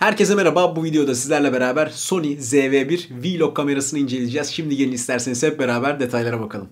Herkese merhaba. Bu videoda sizlerle beraber Sony ZV-1 V-Log kamerasını inceleyeceğiz. Şimdi gelin isterseniz hep beraber detaylara bakalım.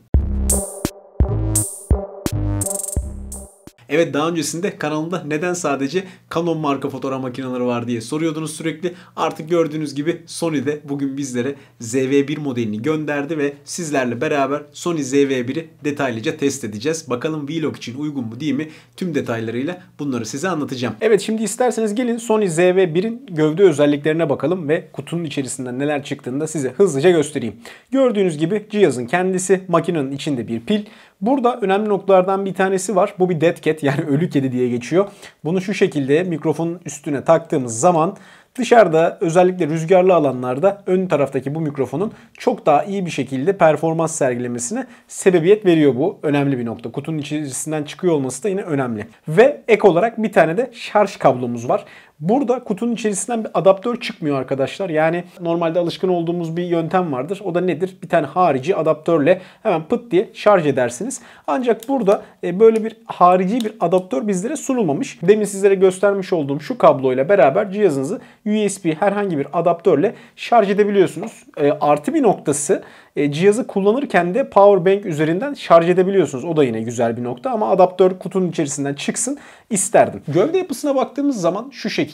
Evet, daha öncesinde kanalımda neden sadece Canon marka fotoğraf makineleri var diye soruyordunuz sürekli. Artık gördüğünüz gibi Sony de bugün bizlere ZV-1 modelini gönderdi ve sizlerle beraber Sony ZV-1'i detaylıca test edeceğiz. Bakalım Vlog için uygun mu değil mi? Tüm detaylarıyla bunları size anlatacağım. Evet, şimdi isterseniz gelin Sony ZV-1'in gövde özelliklerine bakalım ve kutunun içerisinden neler çıktığını da size hızlıca göstereyim. Gördüğünüz gibi cihazın kendisi, makinenin içinde bir pil. Burada önemli noktalardan bir tanesi var. Bu bir dead cat, yani ölü kedi diye geçiyor. Bunu şu şekilde mikrofonun üstüne taktığımız zaman dışarıda, özellikle rüzgarlı alanlarda ön taraftaki bu mikrofonun çok daha iyi bir şekilde performans sergilemesine sebebiyet veriyor bu. Önemli bir nokta. Kutunun içerisinden çıkıyor olması da yine önemli. Ve ek olarak bir tane de şarj kablomuz var. Burada kutunun içerisinden bir adaptör çıkmıyor arkadaşlar. Yani normalde alışkın olduğumuz bir yöntem vardır. O da nedir? Bir tane harici adaptörle hemen pıt diye şarj edersiniz. Ancak burada böyle bir harici bir adaptör bizlere sunulmamış. Demin sizlere göstermiş olduğum şu kabloyla beraber cihazınızı USB herhangi bir adaptörle şarj edebiliyorsunuz. Artı bir noktası, cihazı kullanırken de power bank üzerinden şarj edebiliyorsunuz. O da yine güzel bir nokta ama adaptör kutunun içerisinden çıksın isterdim. Gövde yapısına baktığımız zaman şu şekilde.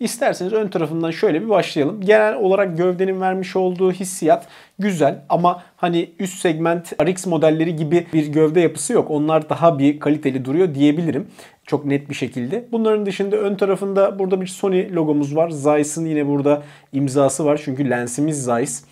İsterseniz ön tarafından şöyle bir başlayalım. Genel olarak gövdenin vermiş olduğu hissiyat güzel ama hani üst segment RX modelleri gibi bir gövde yapısı yok. Onlar daha bir kaliteli duruyor diyebilirim. Çok net bir şekilde. Bunların dışında ön tarafında burada bir Sony logomuz var. Zeiss'in yine burada imzası var. Çünkü lensimiz Zeiss.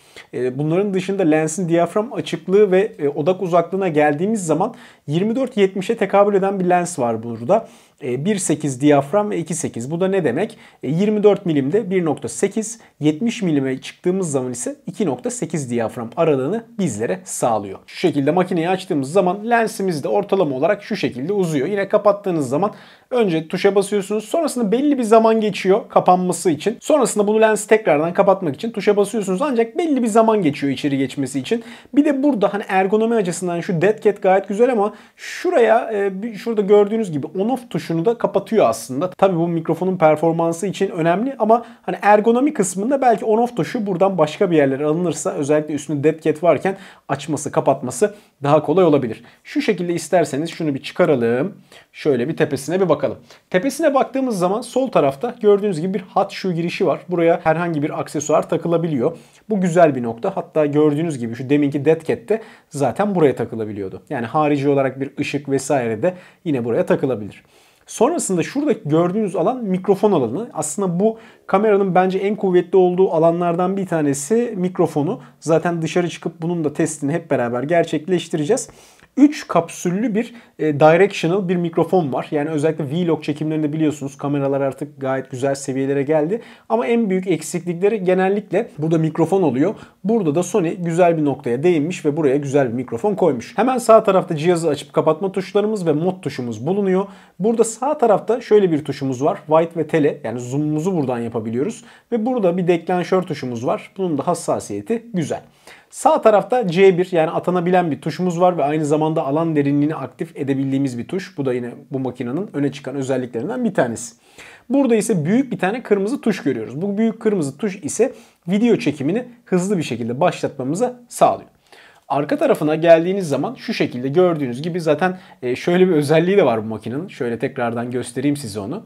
Bunların dışında lensin diyafram açıklığı ve odak uzaklığına geldiğimiz zaman 24-70'e tekabül eden bir lens var burada. 1.8 diyafram ve 2.8. Bu da ne demek? 24 milimde 1.8, 70 milime çıktığımız zaman ise 2.8 diyafram aralığını bizlere sağlıyor. Şu şekilde makineyi açtığımız zaman lensimiz de ortalama olarak şu şekilde uzuyor. Yine kapattığınız zaman önce tuşa basıyorsunuz. Sonrasında belli bir zaman geçiyor kapanması için. Sonrasında bunu lensi tekrardan kapatmak için tuşa basıyorsunuz. Ancak belli bir zaman geçiyor içeri geçmesi için. Bir de burada hani ergonomi açısından şu dead cat gayet güzel ama şurada gördüğünüz gibi on off tuşu da kapatıyor aslında. Tabii bu mikrofonun performansı için önemli ama hani ergonomi kısmında belki on-off tuşu buradan başka bir yerlere alınırsa, özellikle üstünde dead cat varken açması kapatması daha kolay olabilir. Şu şekilde isterseniz şunu bir çıkaralım. Şöyle bir tepesine bir bakalım. Tepesine baktığımız zaman sol tarafta gördüğünüz gibi bir hat şu girişi var. Buraya herhangi bir aksesuar takılabiliyor. Bu güzel bir nokta. Hatta gördüğünüz gibi şu deminki dead cat'te zaten buraya takılabiliyordu. Yani harici olarak bir ışık vesaire de yine buraya takılabilir. Sonrasında şuradaki gördüğünüz alan mikrofon alanı. Aslında bu kameranın bence en kuvvetli olduğu alanlardan bir tanesi mikrofonu. Zaten dışarı çıkıp bunun da testini hep beraber gerçekleştireceğiz. 3 kapsüllü bir directional bir mikrofon var. Yani özellikle Vlog çekimlerinde biliyorsunuz kameralar artık gayet güzel seviyelere geldi. Ama en büyük eksiklikleri genellikle burada mikrofon oluyor. Burada da Sony güzel bir noktaya değinmiş ve buraya güzel bir mikrofon koymuş. Hemen sağ tarafta cihazı açıp kapatma tuşlarımız ve mod tuşumuz bulunuyor. Burada sağ tarafta şöyle bir tuşumuz var. Wide ve tele, yani zoom'umuzu buradan yapabiliyoruz. Ve burada bir deklanşör tuşumuz var. Bunun da hassasiyeti güzel. Sağ tarafta C1, yani atanabilen bir tuşumuz var ve aynı zamanda alan derinliğini aktif edebildiğimiz bir tuş. Bu da yine bu makinenin öne çıkan özelliklerinden bir tanesi. Burada ise büyük bir tane kırmızı tuş görüyoruz. Bu büyük kırmızı tuş ise video çekimini hızlı bir şekilde başlatmamıza sağlıyor. Arka tarafına geldiğiniz zaman şu şekilde gördüğünüz gibi zaten şöyle bir özelliği de var bu makinenin. Şöyle tekrardan göstereyim size onu.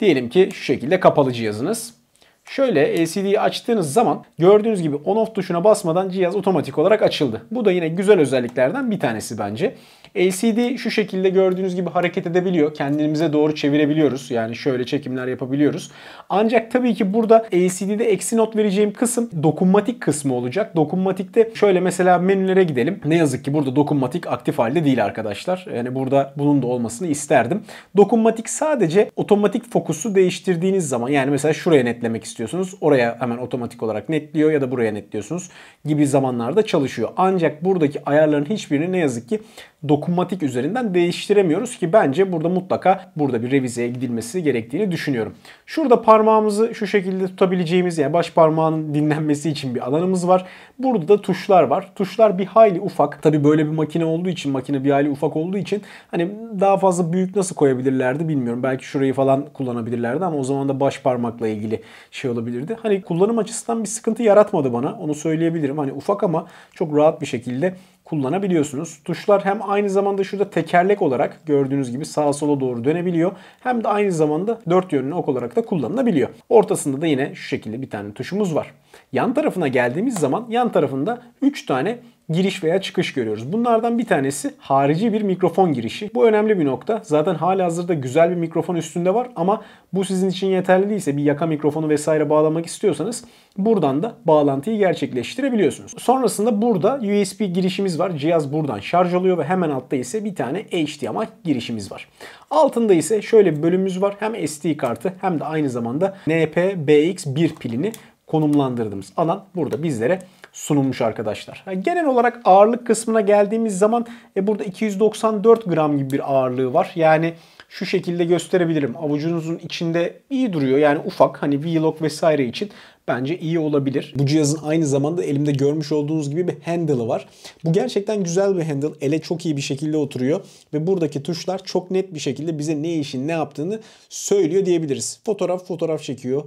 Diyelim ki şu şekilde kapalı cihazınız. Şöyle LCD'yi açtığınız zaman gördüğünüz gibi on-off tuşuna basmadan cihaz otomatik olarak açıldı. Bu da yine güzel özelliklerden bir tanesi bence. LCD şu şekilde gördüğünüz gibi hareket edebiliyor. Kendimize doğru çevirebiliyoruz. Yani şöyle çekimler yapabiliyoruz. Ancak tabii ki burada LCD'de eksi not vereceğim kısım dokunmatik kısmı olacak. Dokunmatikte şöyle mesela menülere gidelim. Ne yazık ki burada dokunmatik aktif halde değil arkadaşlar. Yani burada bunun da olmasını isterdim. Dokunmatik sadece otomatik fokusu değiştirdiğiniz zaman, yani mesela şuraya netlemek istiyorsunuz. Oraya hemen otomatik olarak netliyor ya da buraya netliyorsunuz gibi zamanlarda çalışıyor. Ancak buradaki ayarların hiçbirini ne yazık ki dokunmatik dokunmatik üzerinden değiştiremiyoruz ki bence burada mutlaka bir revizeye gidilmesi gerektiğini düşünüyorum. Şurada parmağımızı şu şekilde tutabileceğimiz, yani baş parmağının dinlenmesi için bir alanımız var. Burada da tuşlar var. Tuşlar bir hayli ufak. Tabii böyle bir makine olduğu için, hani daha fazla büyük nasıl koyabilirlerdi bilmiyorum. Belki şurayı falan kullanabilirlerdi ama o zaman da baş parmakla ilgili şey olabilirdi. Hani kullanım açısından bir sıkıntı yaratmadı bana. Onu söyleyebilirim. Hani ufak ama çok rahat bir şekilde kullanabiliyorsunuz. Tuşlar hem aynı zamanda şurada tekerlek olarak gördüğünüz gibi sağa sola doğru dönebiliyor. Hem de aynı zamanda dört yönlü ok olarak da kullanılabiliyor. Ortasında da yine şu şekilde bir tane tuşumuz var. Yan tarafına geldiğimiz zaman yan tarafında 3 tane giriş veya çıkış görüyoruz. Bunlardan bir tanesi harici bir mikrofon girişi. Bu önemli bir nokta. Zaten halihazırda güzel bir mikrofon üstünde var ama bu sizin için yeterli değilse, bir yaka mikrofonu vesaire bağlamak istiyorsanız buradan da bağlantıyı gerçekleştirebiliyorsunuz. Sonrasında burada USB girişimiz var. Cihaz buradan şarj oluyor ve hemen altta ise bir tane HDMI girişimiz var. Altında ise şöyle bir bölümümüz var. Hem SD kartı hem de aynı zamanda NP-BX1 pilini konumlandırdığımız alan burada bizlere sunulmuş arkadaşlar. Yani genel olarak ağırlık kısmına geldiğimiz zaman burada 294 gram gibi bir ağırlığı var. Yani şu şekilde gösterebilirim. Avucunuzun içinde iyi duruyor. Yani ufak, hani V-Log vesaire için bence iyi olabilir. Bu cihazın aynı zamanda elimde görmüş olduğunuz gibi bir handle'ı var. Bu gerçekten güzel bir handle. Ele çok iyi bir şekilde oturuyor ve buradaki tuşlar çok net bir şekilde bize ne işin ne yaptığını söylüyor diyebiliriz. Fotoğraf çekiyor,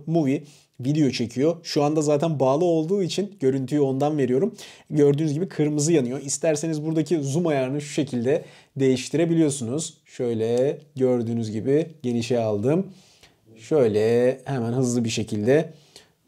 video çekiyor. Şu anda zaten bağlı olduğu için görüntüyü ondan veriyorum. Gördüğünüz gibi kırmızı yanıyor. İsterseniz buradaki zoom ayarını şu şekilde değiştirebiliyorsunuz. Şöyle gördüğünüz gibi genişe aldım. Şöyle hemen hızlı bir şekilde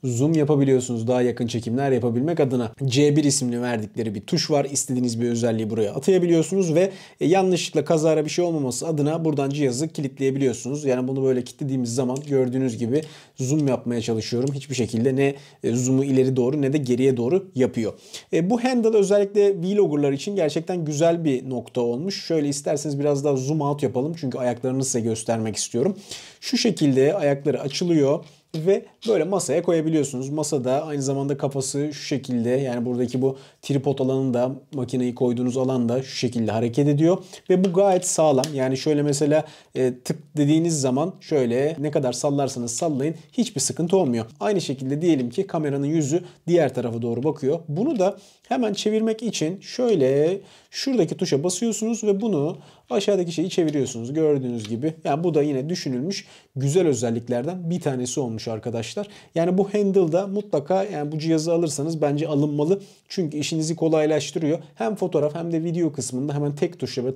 zoom yapabiliyorsunuz daha yakın çekimler yapabilmek adına. C1 isimli verdikleri bir tuş var. İstediğiniz bir özelliği buraya atayabiliyorsunuz ve yanlışlıkla kazara bir şey olmaması adına buradan cihazı kilitleyebiliyorsunuz. Yani bunu böyle kilitlediğimiz zaman gördüğünüz gibi zoom yapmaya çalışıyorum. Hiçbir şekilde ne zoom'u ileri doğru ne de geriye doğru yapıyor. Bu handle özellikle vloggerlar için gerçekten güzel bir nokta olmuş. Şöyle isterseniz biraz daha zoom out yapalım. Çünkü ayaklarını size göstermek istiyorum. Şu şekilde ayakları açılıyor ve böyle masaya koyabiliyorsunuz. Masada aynı zamanda kafası şu şekilde, yani buradaki bu tripod alanı da, makineyi koyduğunuz alan da şu şekilde hareket ediyor. Ve bu gayet sağlam. Yani şöyle mesela tık dediğiniz zaman şöyle ne kadar sallarsanız sallayın hiçbir sıkıntı olmuyor. Aynı şekilde diyelim ki kameranın yüzü diğer tarafa doğru bakıyor. Bunu da hemen çevirmek için şöyle şuradaki tuşa basıyorsunuz ve bunu aşağıdaki şeyi çeviriyorsunuz. Gördüğünüz gibi. Yani bu da yine düşünülmüş güzel özelliklerden bir tanesi olmuş arkadaşlar. Yani bu handle'da mutlaka, yani bu cihazı alırsanız bence alınmalı. Çünkü işinizi kolaylaştırıyor. Hem fotoğraf hem de video kısmında hemen tek tuşla böyle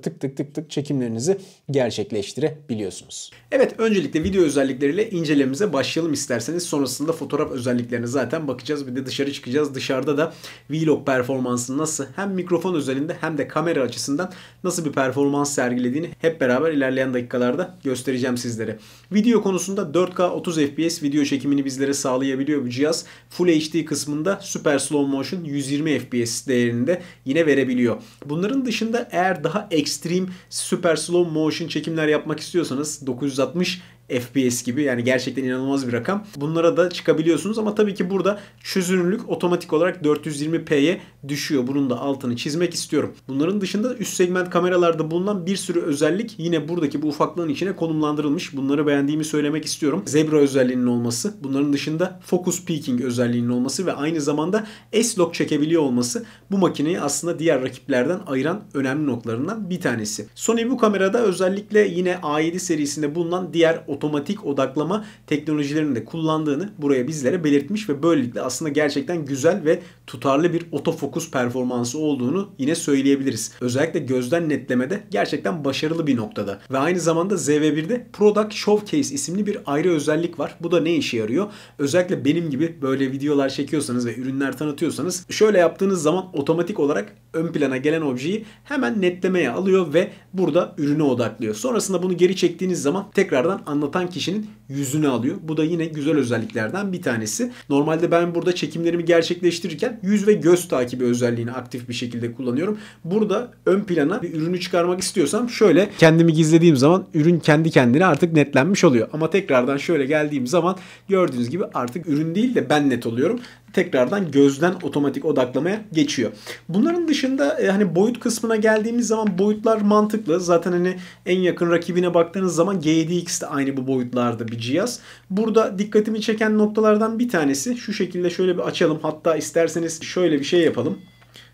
tık çekimlerinizi gerçekleştirebiliyorsunuz. Evet, öncelikle video özellikleriyle incelememize başlayalım isterseniz. Sonrasında fotoğraf özelliklerine zaten bakacağız. Bir de dışarı çıkacağız. Dışarıda da vlog performansını nasıl, hem mikrofon özelinde hem de kamera açısından nasıl bir performans sergilediğini hep beraber ilerleyen dakikalarda göstereceğim sizlere. Video konusunda 4K 30 FPS video çekimini bizlere sağlayabiliyor bu cihaz. Full HD kısmında Super Slow Motion 120 FPS değerinde yine verebiliyor. Bunların dışında eğer daha ekstrem Super Slow Motion çekimler yapmak istiyorsanız 960 FPS gibi, yani gerçekten inanılmaz bir rakam. Bunlara da çıkabiliyorsunuz ama tabii ki burada çözünürlük otomatik olarak 420p'ye düşüyor. Bunun da altını çizmek istiyorum. Bunların dışında üst segment kameralarda bulunan bir sürü özellik yine buradaki bu ufaklığın içine konumlandırılmış. Bunları beğendiğimi söylemek istiyorum. Zebra özelliğinin olması, bunların dışında focus peaking özelliğinin olması ve aynı zamanda S-Log çekebiliyor olması bu makineyi aslında diğer rakiplerden ayıran önemli noktalarından bir tanesi. Sony bu kamerada özellikle yine A7 serisinde bulunan diğer otomatik odaklama teknolojilerini de kullandığını buraya bizlere belirtmiş ve böylelikle aslında gerçekten güzel ve tutarlı bir otofokus performansı olduğunu yine söyleyebiliriz. Özellikle gözden netlemede gerçekten başarılı bir noktada. Ve aynı zamanda ZV-1'de Product Showcase isimli bir ayrı özellik var. Bu da ne işe yarıyor? Özellikle benim gibi böyle videolar çekiyorsanız ve ürünler tanıtıyorsanız şöyle yaptığınız zaman otomatik olarak ön plana gelen objeyi hemen netlemeye alıyor ve burada ürüne odaklıyor. Sonrasında bunu geri çektiğiniz zaman tekrardan anlatılıyor. anlatan kişinin yüzünü alıyor. Bu da yine güzel özelliklerden bir tanesi. Normalde ben burada çekimlerimi gerçekleştirirken yüz ve göz takibi özelliğini aktif bir şekilde kullanıyorum. Burada ön plana bir ürünü çıkarmak istiyorsam şöyle kendimi gizlediğim zaman ürün kendi kendine artık netlenmiş oluyor. Ama tekrardan şöyle geldiğim zaman gördüğünüz gibi artık ürün değil de ben net oluyorum. Tekrardan gözden otomatik odaklamaya geçiyor. Bunların dışında hani boyut kısmına geldiğimiz zaman boyutlar mantıklı. Zaten hani en yakın rakibine baktığınız zaman G7X de aynı bu boyutlarda bir cihaz. Burada dikkatimi çeken noktalardan bir tanesi şu şekilde şöyle bir açalım. Hatta isterseniz şöyle bir şey yapalım.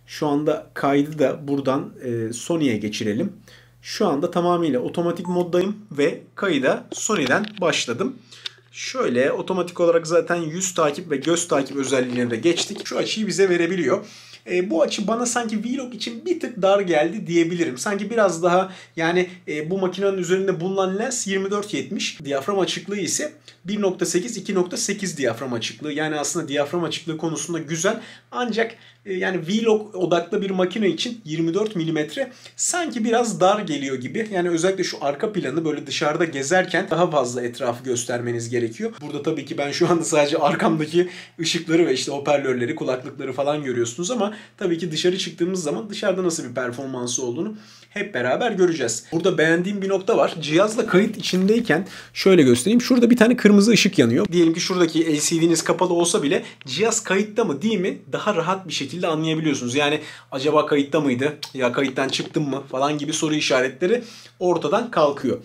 Şu anda kaydı da buradan Sony'ye geçirelim. Şu anda tamamıyla otomatik moddayım ve kayıda Sony'den başladım. Şöyle otomatik olarak zaten yüz takip ve göz takip özelliğine de geçtik. Şu açıyı bize verebiliyor. Bu açı bana sanki V-Log için bir tık dar geldi diyebilirim. Sanki biraz daha yani bu makinenin üzerinde bulunan lens 24-70. Diyafram açıklığı ise 1.8-2.8 diyafram açıklığı. Yani aslında diyafram açıklığı konusunda güzel. Ancak yani V-Log odaklı bir makine için 24 mm sanki biraz dar geliyor gibi. Yani özellikle şu arka planı böyle dışarıda gezerken daha fazla etrafı göstermeniz gerekiyor. Burada tabii ki ben şu anda sadece arkamdaki ışıkları ve işte hoparlörleri, kulaklıkları falan görüyorsunuz ama tabii ki dışarı çıktığımız zaman dışarıda nasıl bir performansı olduğunu hep beraber göreceğiz. Burada beğendiğim bir nokta var. Cihazla kayıt içindeyken şöyle göstereyim. Şurada bir tane kırmızı ışık yanıyor. Diyelim ki şuradaki LCD'niz kapalı olsa bile cihaz kayıtta mı değil mi daha rahat bir şekilde anlayabiliyorsunuz. Yani acaba kayıtta mıydı? Ya kayıttan çıktım mı? Falan gibi soru işaretleri ortadan kalkıyor.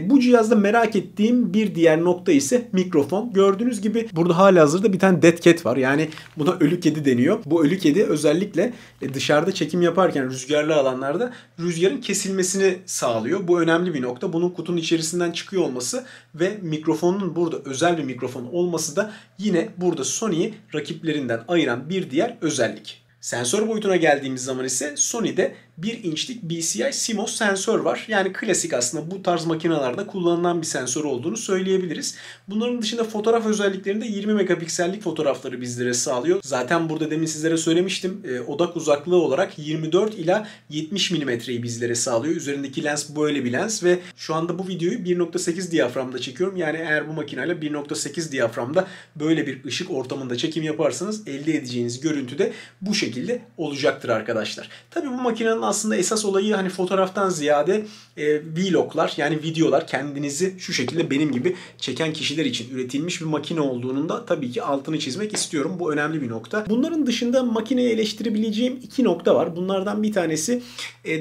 Bu cihazda merak ettiğim bir diğer nokta ise mikrofon. Gördüğünüz gibi burada halihazırda bir tane dead cat var. Yani buna ölü kedi deniyor. Bu ölü kedi özellikle dışarıda çekim yaparken rüzgarlı alanlarda rüzgarın kesilmesini sağlıyor. Bu önemli bir nokta. Bunun kutunun içerisinden çıkıyor olması ve mikrofonun burada özel bir mikrofon olması da yine burada Sony'yi rakiplerinden ayıran bir diğer özellik. Sensör boyutuna geldiğimiz zaman ise Sony'de 1 inçlik BCI CMOS sensör var. Yani klasik aslında bu tarz makinelerde kullanılan bir sensör olduğunu söyleyebiliriz. Bunların dışında fotoğraf özelliklerinde 20 megapiksellik fotoğrafları bizlere sağlıyor. Zaten burada demin sizlere söylemiştim. Odak uzaklığı olarak 24 ila 70 mm'yi bizlere sağlıyor. Üzerindeki lens böyle bir lens ve şu anda bu videoyu 1.8 diyaframda çekiyorum. Yani eğer bu makineyle 1.8 diyaframda böyle bir ışık ortamında çekim yaparsanız elde edeceğiniz görüntü de bu şekilde olacaktır arkadaşlar. Tabii bu makinenin aslında esas olayı hani fotoğraftan ziyade vloglar yani videolar kendinizi şu şekilde benim gibi çeken kişiler için üretilmiş bir makine olduğunun da tabii ki altını çizmek istiyorum. Bu önemli bir nokta. Bunların dışında makineye eleştirebileceğim iki nokta var. Bunlardan bir tanesi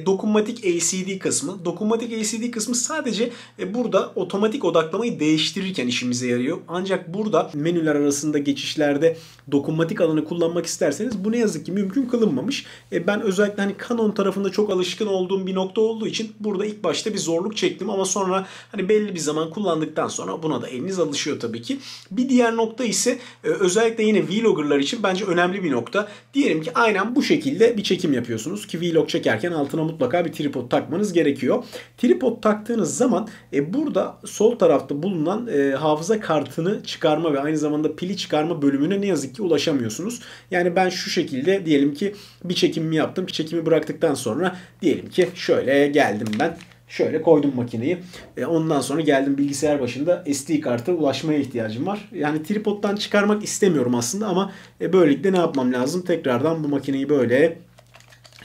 dokunmatik LCD kısmı. Dokunmatik LCD kısmı sadece burada otomatik odaklamayı değiştirirken işimize yarıyor. Ancak burada menüler arasında geçişlerde dokunmatik alanı kullanmak isterseniz bu ne yazık ki mümkün kılınmamış. Ben özellikle hani Canon tarafında çok alışkın olduğum bir nokta olduğu için burada ilk başta bir zorluk çektim ama sonra hani belli bir zaman kullandıktan sonra buna da eliniz alışıyor tabii ki. Bir diğer nokta ise özellikle yine vloggerlar için bence önemli bir nokta. Diyelim ki aynen bu şekilde bir çekim yapıyorsunuz ki vlog çekerken altına mutlaka bir tripod takmanız gerekiyor. Tripod taktığınız zaman burada sol tarafta bulunan hafıza kartını çıkarma ve aynı zamanda pili çıkarma bölümüne ne yazık ki ulaşamıyorsunuz. Yani ben şu şekilde diyelim ki bir çekimimi yaptım. Çekimi bıraktıktan sonra diyelim ki şöyle geldim ben. Şöyle koydum makineyi. Ondan sonra geldim bilgisayar başında SD kartı ulaşmaya ihtiyacım var. Yani tripod'dan çıkarmak istemiyorum aslında ama böylelikle ne yapmam lazım? Tekrardan bu makineyi böyle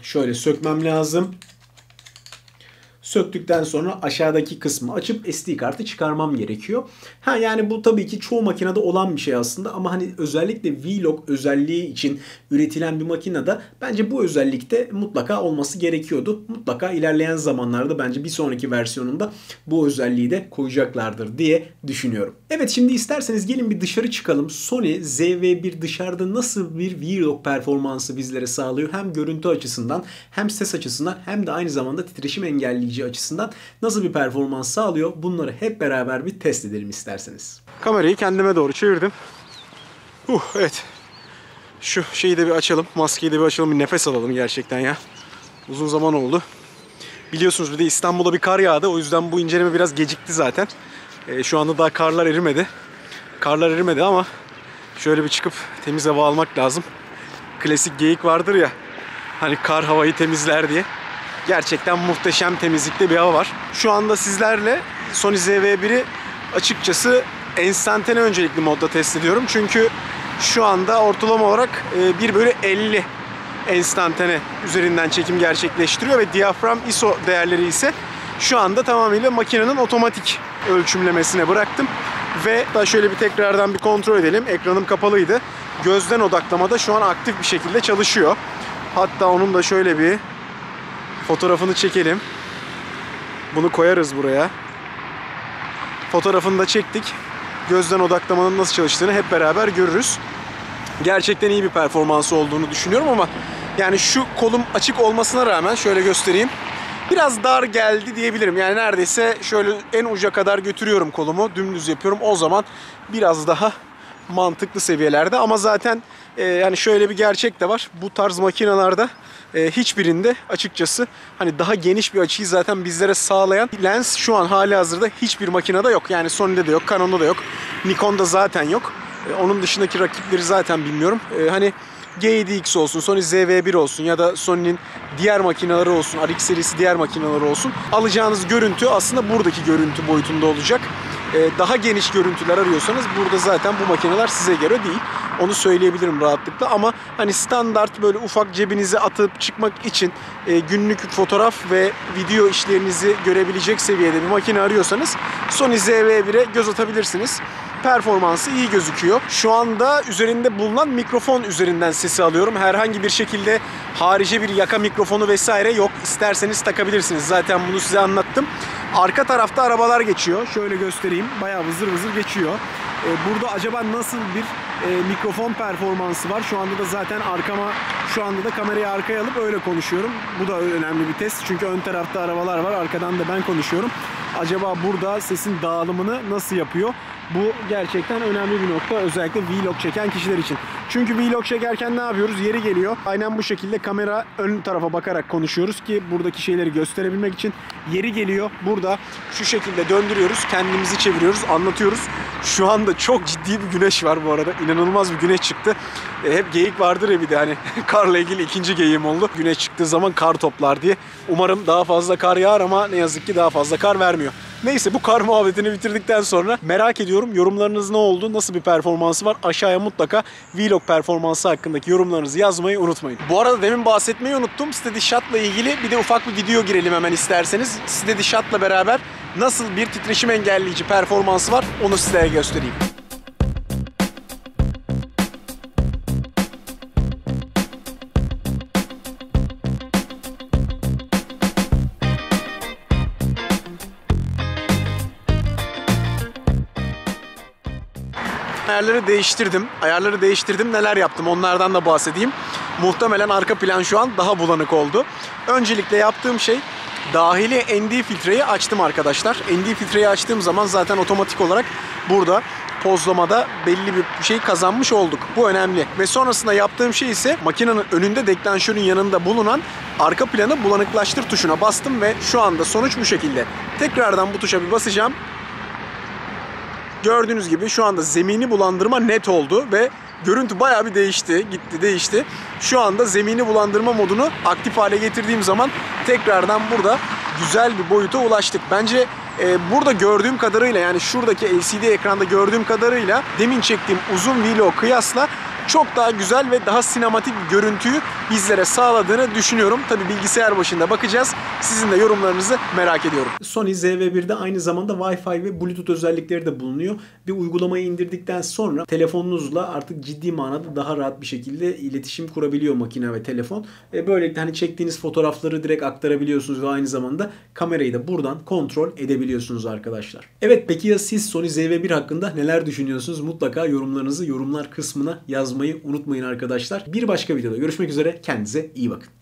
şöyle sökmem lazım. Söktükten sonra aşağıdaki kısmı açıp SD kartı çıkarmam gerekiyor. Yani bu tabii ki çoğu makinede olan bir şey aslında ama hani özellikle V-Log özelliği için üretilen bir makinede bence bu özellikte mutlaka olması gerekiyordu. Mutlaka ilerleyen zamanlarda bence bir sonraki versiyonunda bu özelliği de koyacaklardır diye düşünüyorum. Evet şimdi isterseniz gelin bir dışarı çıkalım. Sony ZV-1 dışarıda nasıl bir V-Log performansı bizlere sağlıyor? Hem görüntü açısından hem ses açısından hem de aynı zamanda titreşim engelleyici açısından nasıl bir performans sağlıyor? Bunları hep beraber bir test edelim isterseniz. Kamerayı kendime doğru çevirdim. Evet. Şu şeyi de bir açalım. Maskeyi de bir açalım. Bir nefes alalım gerçekten ya. Uzun zaman oldu. Biliyorsunuz bir de İstanbul'da bir kar yağdı. O yüzden bu inceleme biraz gecikti zaten. Şu anda daha karlar erimedi. Karlar erimedi ama şöyle bir çıkıp temiz hava almak lazım. Klasik geyik vardır ya. Hani kar havayı temizler diye. Gerçekten muhteşem temizlikte bir hava var. Şu anda sizlerle Sony ZV-1'i açıkçası enstantane öncelikli modda test ediyorum. Çünkü şu anda ortalama olarak 1/50 enstantane üzerinden çekim gerçekleştiriyor ve diyafram ISO değerleri ise şu anda tamamıyla makinenin otomatik ölçümlemesine bıraktım. Ve da şöyle bir tekrardan bir kontrol edelim. Ekranım kapalıydı. Gözden odaklamada şu an aktif bir şekilde çalışıyor. Hatta onun da şöyle bir fotoğrafını çekelim. Bunu koyarız buraya. Fotoğrafını da çektik. Gözden odaklamanın nasıl çalıştığını hep beraber görürüz. Gerçekten iyi bir performansı olduğunu düşünüyorum ama yani şu kolum açık olmasına rağmen şöyle göstereyim. Biraz dar geldi diyebilirim. Yani neredeyse şöyle en uca kadar götürüyorum kolumu. Dümdüz yapıyorum. O zaman biraz daha mantıklı seviyelerde. Ama zaten yani şöyle bir gerçek de var. Bu tarz makinelerde hiçbirinde açıkçası hani daha geniş bir açıyı zaten bizlere sağlayan lens şu an hali hazırda hiçbir makinede yok. Yani Sony'de de yok, Canon'da da yok, Nikon'da zaten yok. Onun dışındaki rakipleri zaten bilmiyorum. Hani G7X olsun, Sony ZV-1 olsun ya da Sony'nin diğer makineleri olsun, RX serisi diğer makineleri olsun. Alacağınız görüntü aslında buradaki görüntü boyutunda olacak. Daha geniş görüntüler arıyorsanız burada zaten bu makineler size göre değil. Onu söyleyebilirim rahatlıkla ama hani standart böyle ufak cebinize atıp çıkmak için günlük fotoğraf ve video işlerinizi görebilecek seviyede bir makine arıyorsanız Sony ZV-1'e göz atabilirsiniz. Performansı iyi gözüküyor. Şu anda üzerinde bulunan mikrofon üzerinden sesi alıyorum. Herhangi bir şekilde harici bir yaka mikrofonu vesaire yok. İsterseniz takabilirsiniz. Zaten bunu size anlattım. Arka tarafta arabalar geçiyor. Şöyle göstereyim. Bayağı vızır vızır geçiyor. Burada acaba nasıl bir mikrofon performansı var? Şu anda da zaten arkama, şu anda da kamerayı arkaya alıp öyle konuşuyorum. Bu da önemli bir test. Çünkü ön tarafta arabalar var. Arkadan da ben konuşuyorum. Acaba burada sesin dağılımını nasıl yapıyor? Bu gerçekten önemli bir nokta. Özellikle vlog çeken kişiler için. Çünkü vlog çekerken ne yapıyoruz? Yeri geliyor. Aynen bu şekilde kamera ön tarafa bakarak konuşuyoruz ki buradaki şeyleri gösterebilmek için. Yeri geliyor. Burada şu şekilde döndürüyoruz. Kendimizi çeviriyoruz. Anlatıyoruz. Şu anda çok ciddi bir güneş var bu arada. İnanılmaz bir güneş çıktı. Hep geyik vardır ya bir de hani karla ilgili ikinci geyiğim oldu. Güneş çıktığı zaman kar toplar diye. Umarım daha fazla kar yağar ama ne yazık ki daha fazla kar vermiyor. Neyse bu kar muhabbetini bitirdikten sonra merak ediyorum yorumlarınız ne oldu? Nasıl bir performansı var? Aşağıya mutlaka Vlog performansı hakkındaki yorumlarınızı yazmayı unutmayın. Bu arada demin bahsetmeyi unuttum. Steady Shot'la ilgili bir de ufak bir video girelim hemen isterseniz. Steady Shot'la beraber nasıl bir titreşim engelleyici performansı var onu size göstereyim. Ayarları değiştirdim. Neler yaptım onlardan da bahsedeyim. Muhtemelen arka plan şu an daha bulanık oldu. Öncelikle yaptığım şey dahili ND filtreyi açtım arkadaşlar. ND filtreyi açtığım zaman zaten otomatik olarak burada pozlamada belli bir şey kazanmış olduk. Bu önemli. Ve sonrasında yaptığım şey ise makinenin önünde deklanşörün yanında bulunan arka planı bulanıklaştır tuşuna bastım ve şu anda sonuç bu şekilde. Tekrardan bu tuşa bir basacağım. Gördüğünüz gibi şu anda zemini bulandırma net oldu ve görüntü bayağı bir değişti, gitti, değişti. Şu anda zemini bulandırma modunu aktif hale getirdiğim zaman tekrardan burada güzel bir boyuta ulaştık. Bence burada gördüğüm kadarıyla yani şuradaki LCD ekranda gördüğüm kadarıyla demin çektiğim uzun vlog kıyasla çok daha güzel ve daha sinematik bir görüntüyü bizlere sağladığını düşünüyorum. Tabii bilgisayar başında bakacağız. Sizin de yorumlarınızı merak ediyorum. Sony ZV-1'de aynı zamanda Wi-Fi ve Bluetooth özellikleri de bulunuyor. Bir uygulamayı indirdikten sonra telefonunuzla artık ciddi manada daha rahat bir şekilde iletişim kurabiliyor makine ve telefon. Böylelikle hani çektiğiniz fotoğrafları direkt aktarabiliyorsunuz ve aynı zamanda kamerayı da buradan kontrol edebiliyorsunuz arkadaşlar. Evet peki ya siz Sony ZV-1 hakkında neler düşünüyorsunuz? Mutlaka yorumlarınızı yorumlar kısmına yazmayı unutmayın arkadaşlar. Bir başka videoda görüşmek üzere. Kendinize iyi bakın.